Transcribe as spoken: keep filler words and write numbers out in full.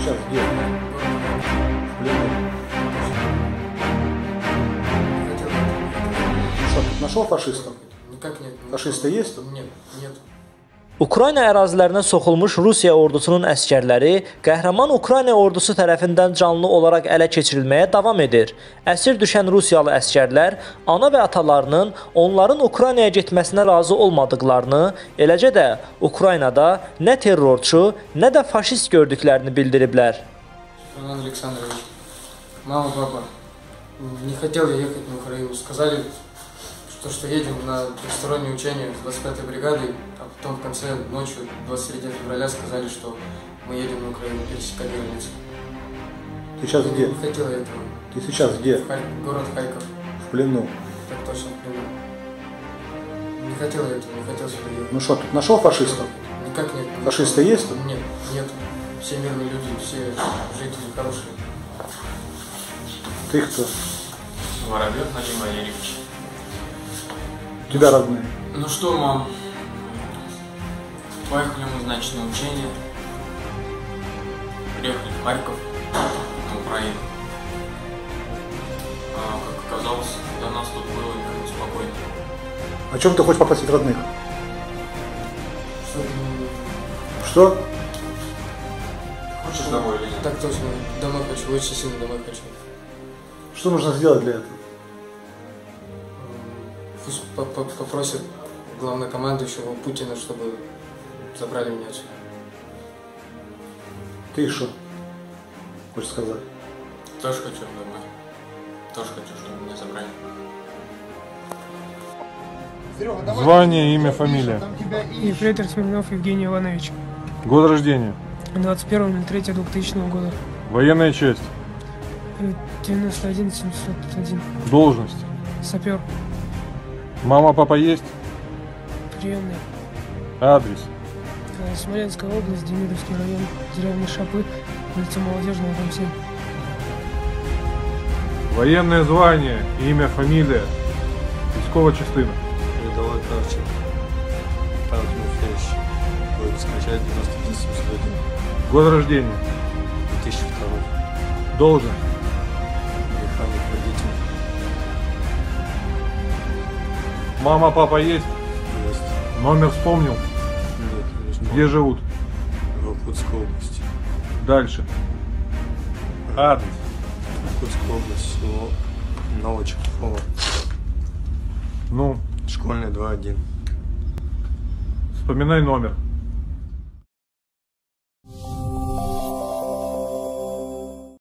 сейчас где? В плену. Что, ты нашел фашистов? Никак нет. Фашисты есть? Нет, нет. Ukrayna ərazilərinə soxulmuş Rusiya ordusunun əsgərləri qəhrəman Ukrayna ordusu tərəfindən canlı olaraq ələ keçirilməyə davam edir. Əsir düşən Rusiyalı əsgərlər ana və atalarının onların Ukraynaya getməsinə razı olmadıqlarını, eləcə də Ukraynada nə terrorçu, nə də faşist gördüklərini bildiriblər. Иван Александрович, мама, папа, не хотел я ехать на Украину, сказали, то, что едем на двусторонние учения с двадцать пятой бригадой, а потом в конце ночью, двадцать третьего февраля, сказали, что мы едем на Украину пересекать границу. Ты сейчас я где? Не хотела этого. Ты сейчас где? В Харь... Город Харьков. В плену? Так точно, в плену. Не хотела этого, не хотел сюда ехать. Ну что, тут нашел фашистов? Никак нет. Фашисты есть? Нет, нет. Все мирные люди, все жители хорошие. Ты кто? Воробьев Надим Валерьевич. Тебя родные. Ну что, мам, поехали мы, значит, на учение, приехали в Харьков, на Украину. А, как оказалось, до нас тут было спокойно. О чем ты хочешь попросить родных? Что? Что? Хочешь домой или нет? Так точно, домой хочу, очень сильно домой хочу. Что нужно сделать для этого? Пусть попросит главнокомандующего Путина, чтобы забрали меня отсюда. Ты что хочешь сказать? Тоже хочу домой. Тоже хочу, чтобы меня забрали. Звание, имя, фамилия. Ефрейтор Смирнов Евгений Иванович. Год рождения. двадцать первого марта двухтысячного года. Военная часть. девяносто один семьсот один. Должность. Сапер. Мама, папа есть? Приемный. Адрес? Смоленская область, Демидовский район, деревня Шапы, улица Молодежная, дом семь. Военное звание, имя, фамилия. Песково-Чистыно. Ведовой Тарчин. Тарк Минфеевич. Будет скачать девяносто один семьсот один. Год рождения? две тысячи второй. Должен? Механик водитель. Мама, папа есть? Есть. Номер вспомнил? Нет, не где живут? В Руковской области. Дальше. Адрес. Руковская область, село Новочеркова. Ну? Школьный два один. Вспоминай номер.